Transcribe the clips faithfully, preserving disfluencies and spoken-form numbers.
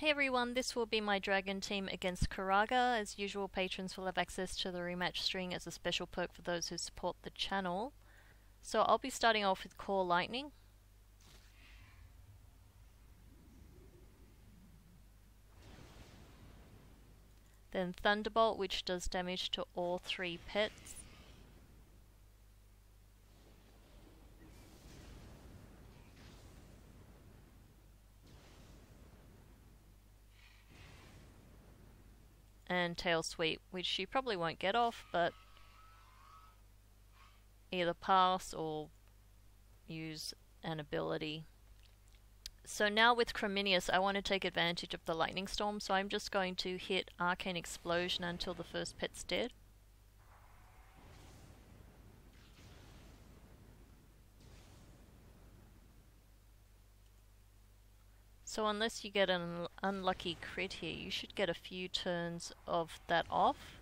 Hey everyone, this will be my dragon team against Karaga. As usual, patrons will have access to the rematch string as a special perk for those who support the channel. So I'll be starting off with Core Lightning. Then Thunderbolt, which does damage to all three pets. And Tail Sweep, which she probably won't get off, but either pass or use an ability. So now with Chrominius, I want to take advantage of the Lightning Storm, so I'm just going to hit Arcane Explosion until the first pet's dead. So unless you get an unlucky crit here, you should get a few turns of that off,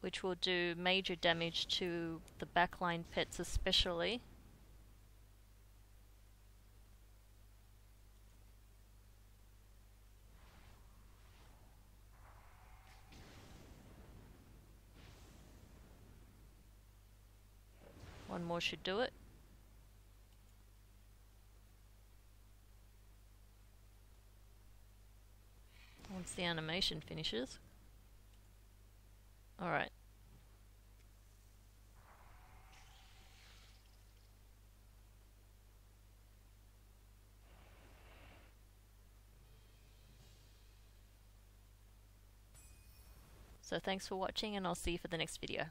which will do major damage to the backline pets especially. One more should do it. Once the animation finishes. Alright. So thanks for watching, and I'll see you for the next video.